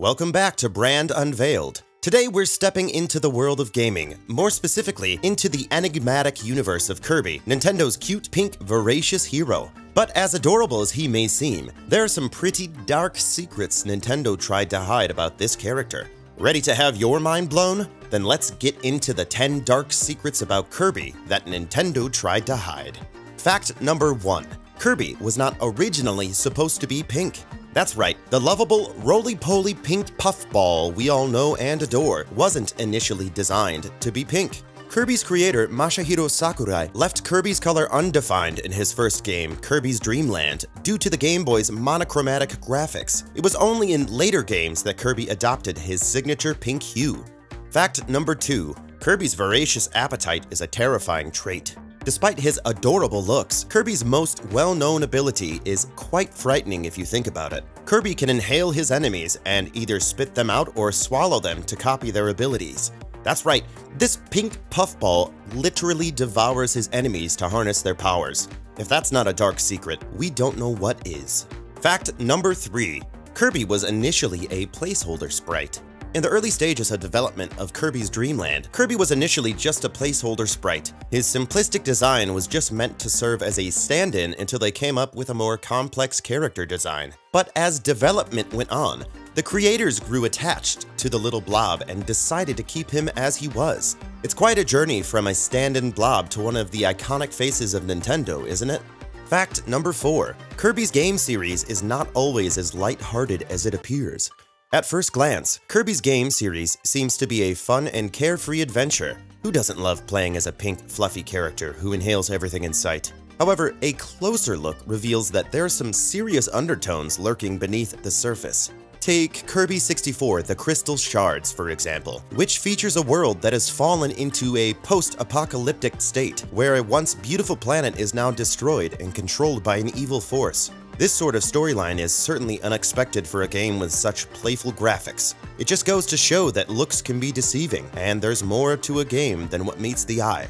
Welcome back to Brand Unveiled. Today we're stepping into the world of gaming, more specifically into the enigmatic universe of Kirby, Nintendo's cute, pink, voracious hero. But as adorable as he may seem, there are some pretty dark secrets Nintendo tried to hide about this character. Ready to have your mind blown? Then let's get into the 10 dark secrets about Kirby that Nintendo tried to hide. Fact number 1. Kirby was not originally supposed to be pink. That's right, the lovable, roly-poly pink puffball we all know and adore wasn't initially designed to be pink. Kirby's creator Masahiro Sakurai left Kirby's color undefined in his first game, Kirby's Dreamland, due to the Game Boy's monochromatic graphics. It was only in later games that Kirby adopted his signature pink hue. Fact number 2. Kirby's voracious appetite is a terrifying trait. Despite his adorable looks, Kirby's most well-known ability is quite frightening if you think about it. Kirby can inhale his enemies and either spit them out or swallow them to copy their abilities. That's right, this pink puffball literally devours his enemies to harness their powers. If that's not a dark secret, we don't know what is. Fact number 3. Kirby was initially a placeholder sprite. In the early stages of development of Kirby's Dreamland, Kirby was initially just a placeholder sprite. His simplistic design was just meant to serve as a stand-in until they came up with a more complex character design. But as development went on, the creators grew attached to the little blob and decided to keep him as he was. It's quite a journey from a stand-in blob to one of the iconic faces of Nintendo, isn't it? Fact number 4. Kirby's game series is not always as light-hearted as it appears. At first glance, Kirby's game series seems to be a fun and carefree adventure. Who doesn't love playing as a pink, fluffy character who inhales everything in sight? However, a closer look reveals that there are some serious undertones lurking beneath the surface. Take Kirby 64: The Crystal Shards, for example, which features a world that has fallen into a post-apocalyptic state, where a once beautiful planet is now destroyed and controlled by an evil force. This sort of storyline is certainly unexpected for a game with such playful graphics. It just goes to show that looks can be deceiving, and there's more to a game than what meets the eye.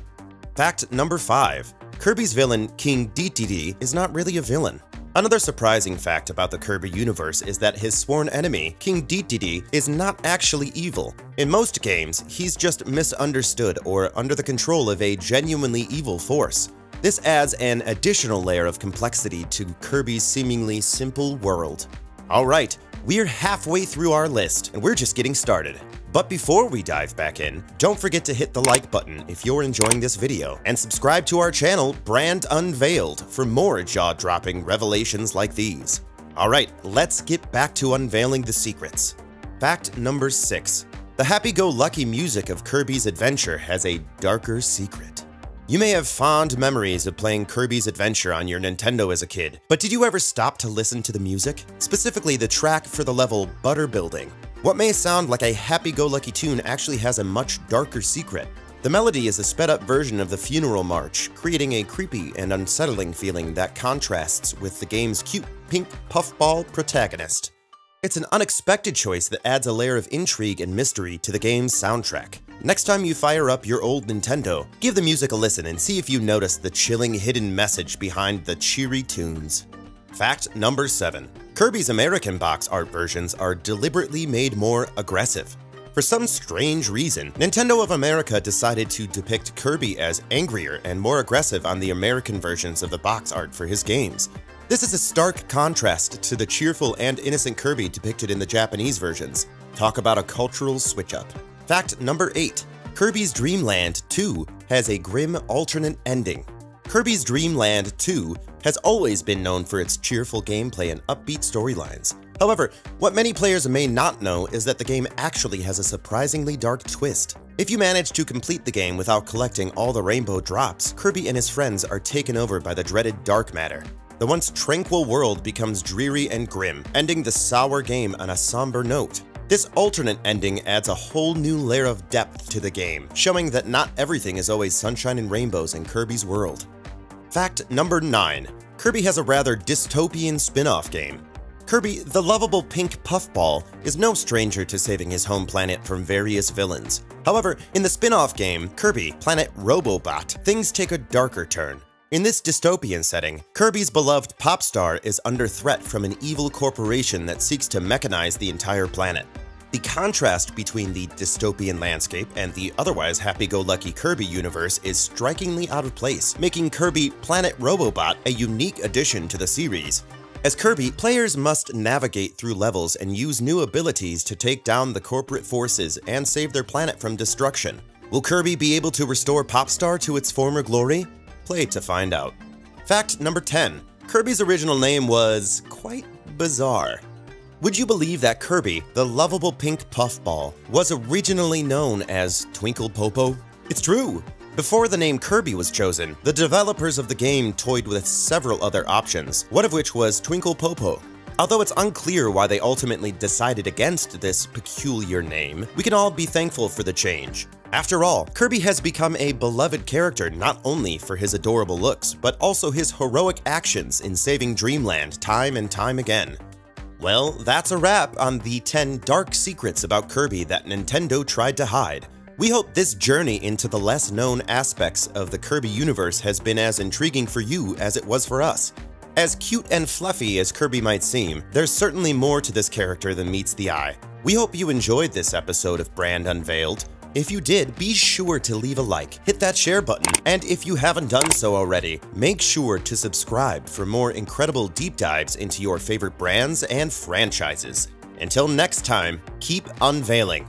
Fact number 5. Kirby's villain, King Dedede, is not really a villain. Another surprising fact about the Kirby universe is that his sworn enemy, King Dedede, is not actually evil. In most games, he's just misunderstood or under the control of a genuinely evil force. This adds an additional layer of complexity to Kirby's seemingly simple world. Alright, we're halfway through our list, and we're just getting started. But before we dive back in, don't forget to hit the like button if you're enjoying this video, and subscribe to our channel, Brand Unveiled, for more jaw-dropping revelations like these. Alright, let's get back to unveiling the secrets. Fact number 6. The happy-go-lucky music of Kirby's Adventure has a darker secret. You may have fond memories of playing Kirby's Adventure on your Nintendo as a kid, but did you ever stop to listen to the music? Specifically the track for the level Butter Building. What may sound like a happy-go-lucky tune actually has a much darker secret. The melody is a sped-up version of the funeral march, creating a creepy and unsettling feeling that contrasts with the game's cute pink puffball protagonist. It's an unexpected choice that adds a layer of intrigue and mystery to the game's soundtrack. Next time you fire up your old Nintendo, give the music a listen and see if you notice the chilling hidden message behind the cheery tunes. Fact number 7. Kirby's American box art versions are deliberately made more aggressive. For some strange reason, Nintendo of America decided to depict Kirby as angrier and more aggressive on the American versions of the box art for his games. This is a stark contrast to the cheerful and innocent Kirby depicted in the Japanese versions. Talk about a cultural switch-up. Fact number 8. Kirby's Dreamland 2 has a grim alternate ending. Kirby's Dreamland 2 has always been known for its cheerful gameplay and upbeat storylines. However, what many players may not know is that the game actually has a surprisingly dark twist. If you manage to complete the game without collecting all the rainbow drops, Kirby and his friends are taken over by the dreaded dark matter. The once tranquil world becomes dreary and grim, ending the sour game on a somber note. This alternate ending adds a whole new layer of depth to the game, showing that not everything is always sunshine and rainbows in Kirby's world. Fact number 9. Kirby has a rather dystopian spin-off game. Kirby, the lovable pink puffball, is no stranger to saving his home planet from various villains. However, in the spin-off game, Kirby Planet Robobot, things take a darker turn. In this dystopian setting, Kirby's beloved Popstar is under threat from an evil corporation that seeks to mechanize the entire planet. The contrast between the dystopian landscape and the otherwise happy-go-lucky Kirby universe is strikingly out of place, making Kirby Planet Robobot a unique addition to the series. As Kirby, players must navigate through levels and use new abilities to take down the corporate forces and save their planet from destruction. Will Kirby be able to restore Popstar to its former glory? Play to find out. Fact number 10. Kirby's original name was quite bizarre. Would you believe that Kirby, the lovable pink puffball, was originally known as Twinkle Popo? It's true! Before the name Kirby was chosen, the developers of the game toyed with several other options, one of which was Twinkle Popo. Although it's unclear why they ultimately decided against this peculiar name, we can all be thankful for the change. After all, Kirby has become a beloved character not only for his adorable looks, but also his heroic actions in saving Dreamland time and time again. Well, that's a wrap on the 10 dark secrets about Kirby that Nintendo tried to hide. We hope this journey into the less known aspects of the Kirby universe has been as intriguing for you as it was for us. As cute and fluffy as Kirby might seem, there's certainly more to this character than meets the eye. We hope you enjoyed this episode of Brand Unveiled. If you did, be sure to leave a like, hit that share button, and if you haven't done so already, make sure to subscribe for more incredible deep dives into your favorite brands and franchises. Until next time, keep unveiling.